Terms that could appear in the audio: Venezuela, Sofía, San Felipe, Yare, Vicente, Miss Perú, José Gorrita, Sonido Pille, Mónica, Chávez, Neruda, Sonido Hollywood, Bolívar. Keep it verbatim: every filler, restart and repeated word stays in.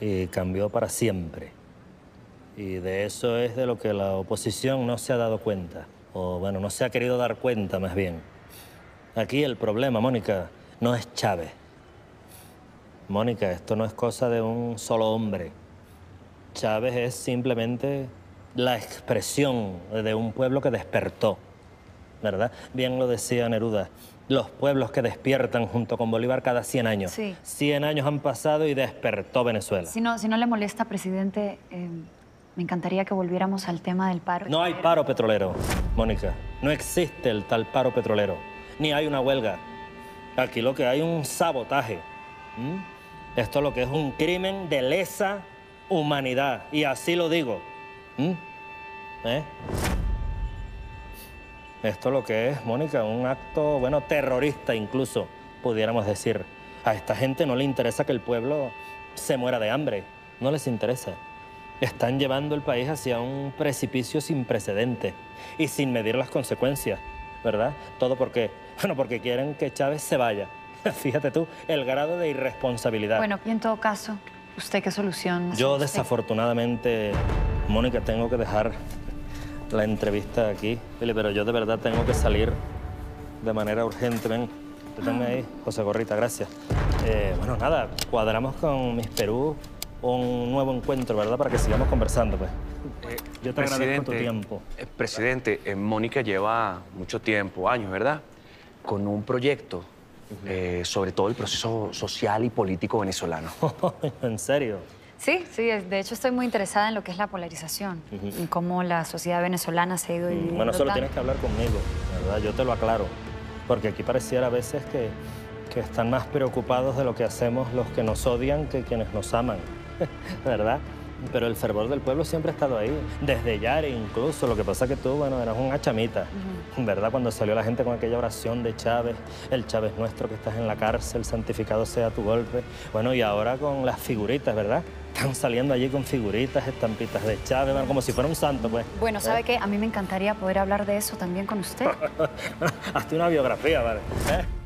y cambió para siempre. Y de eso es de lo que la oposición no se ha dado cuenta, o bueno, no se ha querido dar cuenta más bien. Aquí el problema, Mónica, no es Chávez. Mónica, esto no es cosa de un solo hombre. Chávez es simplemente la expresión de un pueblo que despertó, ¿verdad? Bien lo decía Neruda, los pueblos que despiertan junto con Bolívar cada cien años. Sí. cien años han pasado y despertó Venezuela. Si no, si no le molesta, presidente, eh, me encantaría que volviéramos al tema del paro. No hay paro petrolero, Mónica. No existe el tal paro petrolero, ni hay una huelga. Aquí lo que hay es un sabotaje. ¿Mm? Esto lo que es un crimen de lesa humanidad, y así lo digo. ¿Mm? ¿Eh? Esto lo que es, Mónica, un acto, bueno, terrorista incluso, pudiéramos decir. A esta gente no le interesa que el pueblo se muera de hambre. No les interesa. Están llevando el país hacia un precipicio sin precedentes y sin medir las consecuencias, ¿verdad? Todo porque, bueno, porque quieren que Chávez se vaya. Fíjate tú, el grado de irresponsabilidad. Bueno, y en todo caso, ¿usted qué solución? Yo, desafortunadamente, Mónica, tengo que dejar la entrevista aquí, pero yo de verdad tengo que salir de manera urgente. Ven, deténme ahí, José Gorrita, gracias. Eh, bueno, nada, cuadramos con Miss Perú un nuevo encuentro, ¿verdad? Para que sigamos conversando, pues. Eh, yo te agradezco tu tiempo. Eh, presidente, eh, Mónica lleva mucho tiempo, años, ¿verdad? Con un proyecto uh-huh. eh, sobre todo el proceso social y político venezolano. ¿En serio? Sí, sí, de hecho estoy muy interesada en lo que es la polarización uh-huh. y cómo la sociedad venezolana se ha ido dividiendo. Bueno, solo tienes que hablar conmigo, ¿verdad? Yo te lo aclaro, porque aquí pareciera a veces que, que están más preocupados de lo que hacemos los que nos odian que quienes nos aman, ¿verdad? Pero el fervor del pueblo siempre ha estado ahí, desde Yare incluso. Lo que pasa es que tú, bueno, eras una chamita, uh-huh. ¿verdad? Cuando salió la gente con aquella oración de Chávez, el Chávez nuestro que estás en la cárcel, santificado sea tu golpe. Bueno, y ahora con las figuritas, ¿verdad? Están saliendo allí con figuritas, estampitas de Chávez, bueno, como si fuera un santo, pues. Bueno, ¿sabe ¿Eh? qué? A mí me encantaría poder hablar de eso también con usted. Hazte una biografía, ¿vale? ¿Eh?